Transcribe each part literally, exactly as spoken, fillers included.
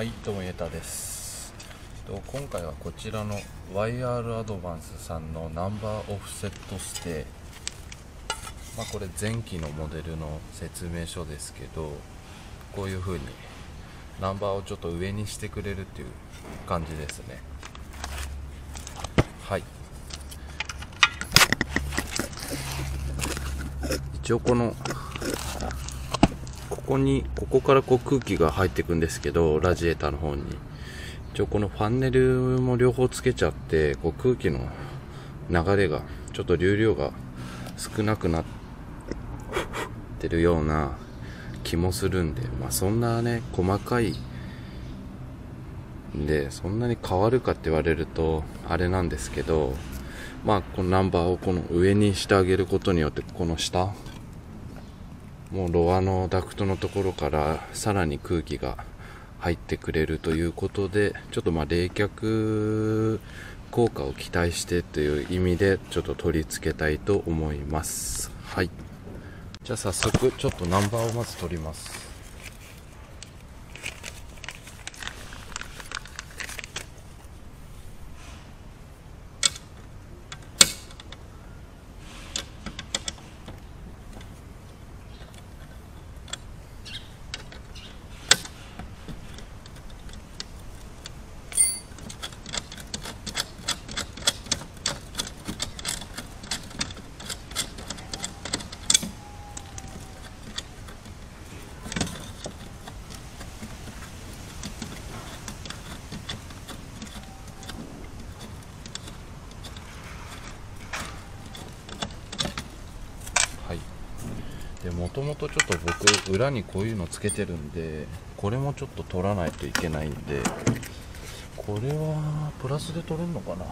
はい、どうもゆうたです。今回はこちらの ワイアール アドバンスさんのナンバーオフセットステイ、まあ、これ前期のモデルの説明書ですけど、こういう風にナンバーをちょっと上にしてくれるっていう感じですね。はい、一応このここにここからこう空気が入っていくんですけど、ラジエーターの方に一応このファンネルも両方つけちゃって、こう空気の流れがちょっと流量が少なくなってるような気もするんで、まあ、そんなね細かいんでそんなに変わるかって言われるとあれなんですけど、まあこのナンバーをこの上にしてあげることによって、この下もうロアのダクトのところからさらに空気が入ってくれるということで、ちょっとまあ冷却効果を期待してという意味でちょっと取り付けたいと思います。はい、じゃあ早速ちょっとナンバーをまず取ります。もともとちょっと僕裏にこういうのつけてるんで、これもちょっと取らないといけないんで、これはプラスで取れるのかな。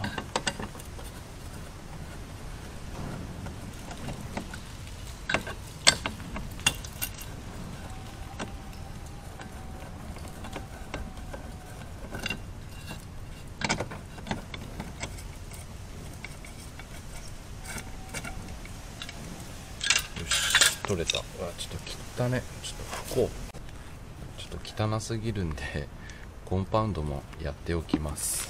取れた。うわ、ちょっと汚ね。ちょっと拭こう。ちょっと汚すぎるんでコンパウンドもやっておきます。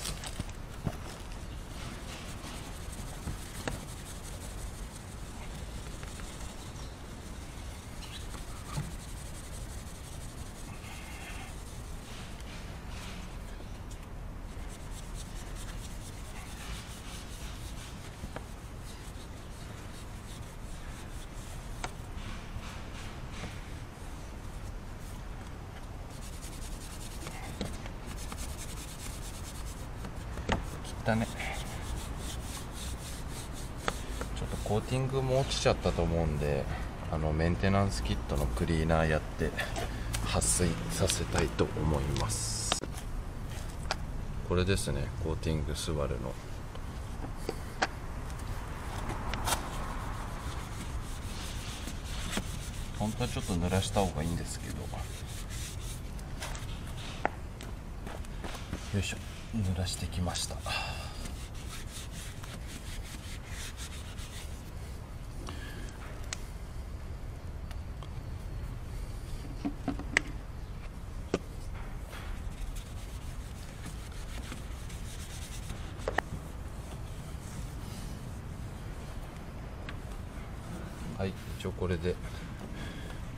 ちょっとコーティングも落ちちゃったと思うんで、あのメンテナンスキットのクリーナーやって撥水させたいと思います。これですね、コーティングスバルの。本当はちょっと濡らした方がいいんですけど、よいしょ、濡らしてきました。はい、一応これで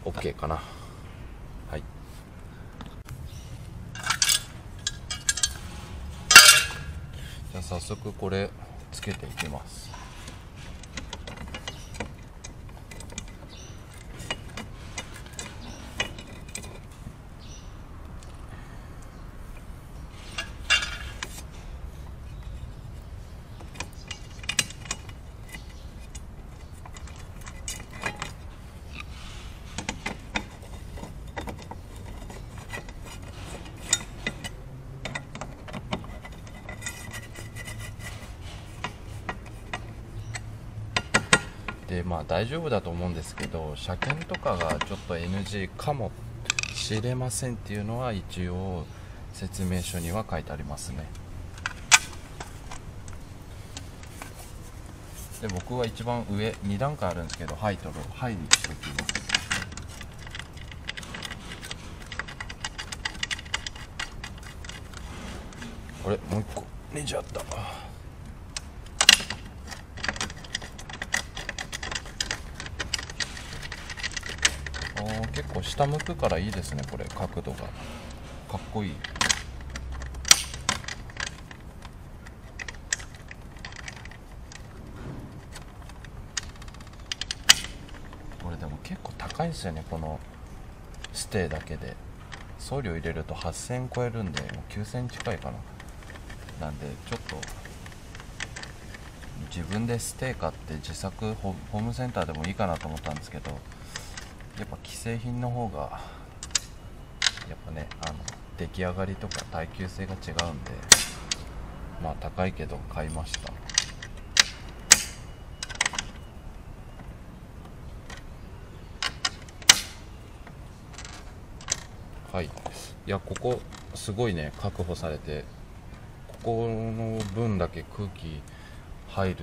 OK かな。はい、早速これつけていきます。でまあ、大丈夫だと思うんですけど、車検とかがちょっと エヌジー かもしれませんっていうのは一応説明書には書いてありますね。で僕は一番上に段階あるんですけど、ハイとロー、ハイにしときます。あれもう一個レジあった。あ、結構下向くからいいですね、これ角度がかっこいい。これでも結構高いですよね、このステーだけで送料入れるとはっせん超えるんで、もうきゅうせん近いかな。なんでちょっと自分でステー買って自作ホームセンターでもいいかなと思ったんですけど、やっぱ既製品の方がやっぱね、あの出来上がりとか耐久性が違うんで、まあ高いけど買いました。はい、いやここすごいね、確保されて、ここの分だけ空気入る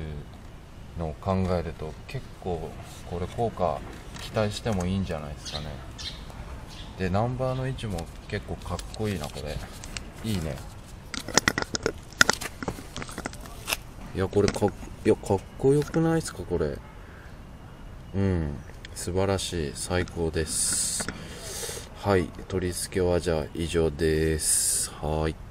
のを考えると結構これ効果期待してもいいんじゃないですかね。でナンバーの位置も結構かっこいいな、これいいね。いやこれ か, いやかっこよくないですかこれ。うん、素晴らしい、最高です。はい、取り付けはじゃあ以上です。はい。